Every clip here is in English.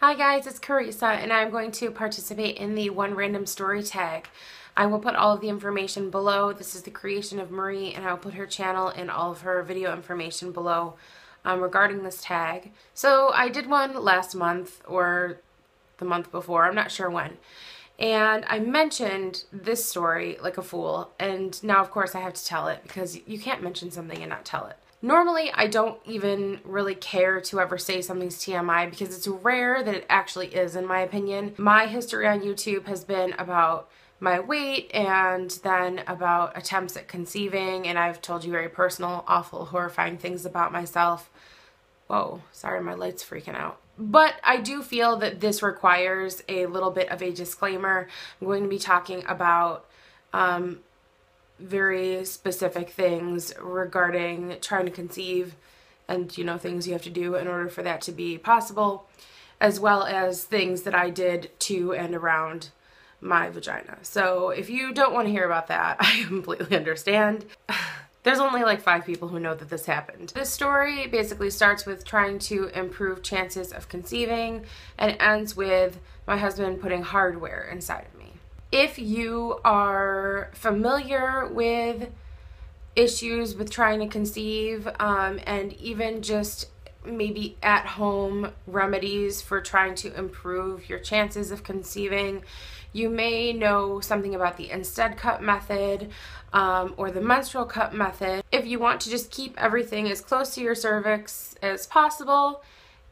Hi guys, it's Carissa and I'm going to participate in the One Random Story tag. I will put all of the information below. This is the creation of Marie and I'll put her channel and all of her video information below regarding this tag. So I did one last month or the month before, I'm not sure when. And I mentioned this story like a fool, and now of course I have to tell it because you can't mention something and not tell it. Normally, I don't even really care to ever say something's TMI because it's rare that it actually is, in my opinion. My history on YouTube has been about my weight and then about attempts at conceiving, and I've told you very personal, awful, horrifying things about myself. Whoa, sorry, my light's freaking out. But I do feel that this requires a little bit of a disclaimer. I'm going to be talking about very specific things regarding trying to conceive and, you know, things you have to do in order for that to be possible, as well as things that I did to and around my vagina. So if you don't want to hear about that, I completely understand. There's only like 5 people who know that this happened. This story basically starts with trying to improve chances of conceiving and ends with my husband putting hardware inside of me. If you are familiar with issues with trying to conceive and even just maybe at-home remedies for trying to improve your chances of conceiving, you may know something about the Instead Cup method or the menstrual cup method. If you want to just keep everything as close to your cervix as possible,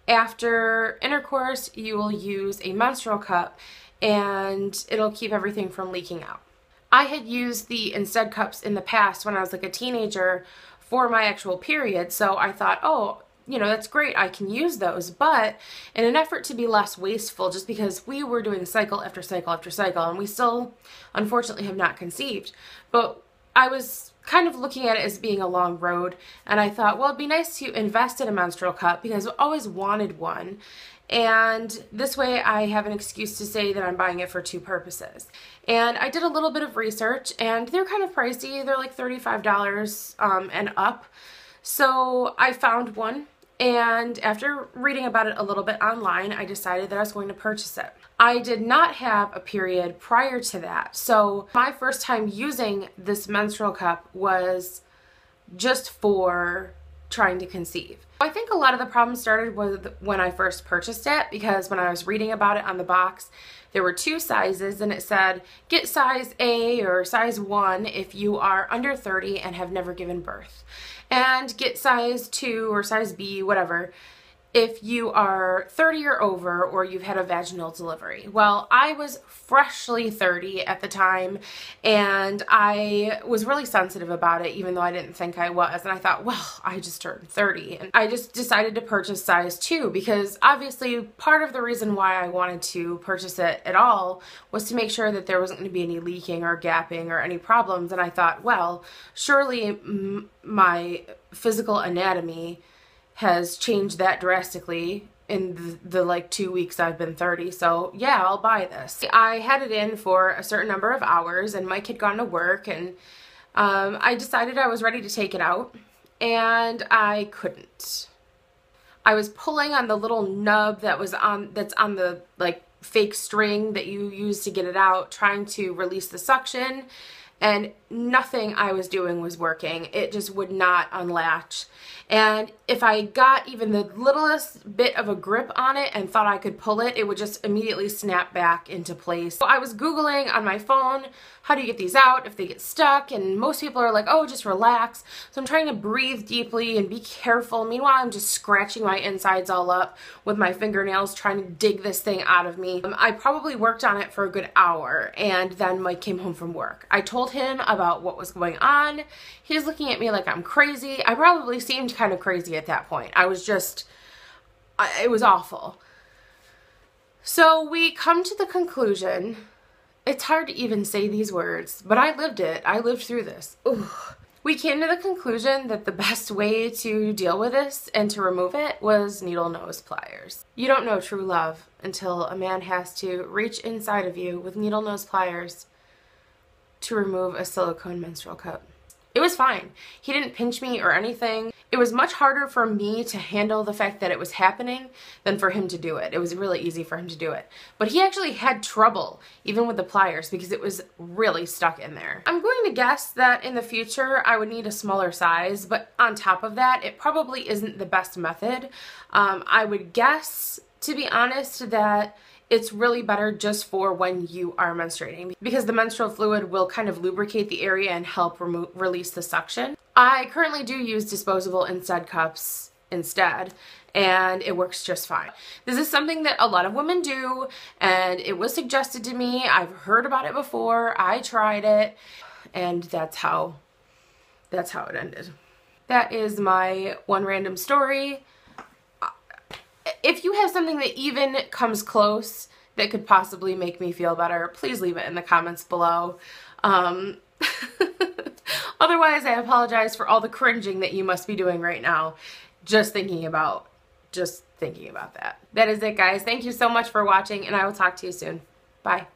after intercourse you will use a menstrual cup and it'll keep everything from leaking out. I had used the Instead Cups in the past when I was like a teenager for my actual period, so I thought, oh, you know, that's great, I can use those, but in an effort to be less wasteful, just because we were doing cycle after cycle after cycle, and we still, unfortunately, have not conceived, but I was kind of looking at it as being a long road, and I thought, well, it'd be nice to invest in a menstrual cup because I've always wanted one, and this way I have an excuse to say that I'm buying it for 2 purposes. And I did a little bit of research, and they're kind of pricey, they're like $35 and up, so I found one, and after reading about it a little bit online, I decided that I was going to purchase it. I did not have a period prior to that, so my first time using this menstrual cup was just for trying to conceive. I think a lot of the problem started with when I first purchased it, because when I was reading about it on the box, there were 2 sizes and it said, get size A or size 1 if you are under 30 and have never given birth, and get size 2 or size B, whatever, if you are 30 or over or you've had a vaginal delivery. Well, I was freshly 30 at the time and I was really sensitive about it, even though I didn't think I was, and I thought, well, I just turned 30, and I just decided to purchase size 2 because obviously part of the reason why I wanted to purchase it at all was to make sure that there wasn't going to be any leaking or gapping or any problems, and I thought, well, surely my physical anatomy has changed that drastically in the like 2 weeks I've been 30, so yeah, I'll buy this. I had it in for a certain number of hours and Mike had gone to work, and I decided I was ready to take it out, and I couldn't. I was pulling on the little nub that was that's on the like fake string that you use to get it out, trying to release the suction, and nothing I was doing was working. It just would not unlatch. And if I got even the littlest bit of a grip on it and thought I could pull it, it would just immediately snap back into place. So I was Googling on my phone, how do you get these out if they get stuck? And most people are like, oh, just relax. So I'm trying to breathe deeply and be careful. Meanwhile, I'm just scratching my insides all up with my fingernails trying to dig this thing out of me. I probably worked on it for a good hour, and then Mike came home from work. I told him about what was going on. He was looking at me like I'm crazy. I probably seemed kind of crazy at that point. I was just, it was awful. So we come to the conclusion, it's hard to even say these words, but I lived it. I lived through this. Ooh. We came to the conclusion that the best way to deal with this and to remove it was needle nose pliers. You don't know true love until a man has to reach inside of you with needle nose pliers to remove a silicone menstrual cup. It was fine. He didn't pinch me or anything. It was much harder for me to handle the fact that it was happening than for him to do it. It was really easy for him to do it. But he actually had trouble, even with the pliers, because it was really stuck in there. I'm going to guess that in the future I would need a smaller size, but on top of that, it probably isn't the best method. I would guess, to be honest, that it's really better just for when you are menstruating, because the menstrual fluid will kind of lubricate the area and help release the suction. I currently do use disposable Instead cups instead, and it works just fine. This is something that a lot of women do, and it was suggested to me. I've heard about it before. I tried it, and that's how it ended. That is my one random story. If you have something that even comes close that could possibly make me feel better, please leave it in the comments below. Otherwise, I apologize for all the cringing that you must be doing right now just thinking about that. That is it, guys. Thank you so much for watching, and I will talk to you soon. Bye.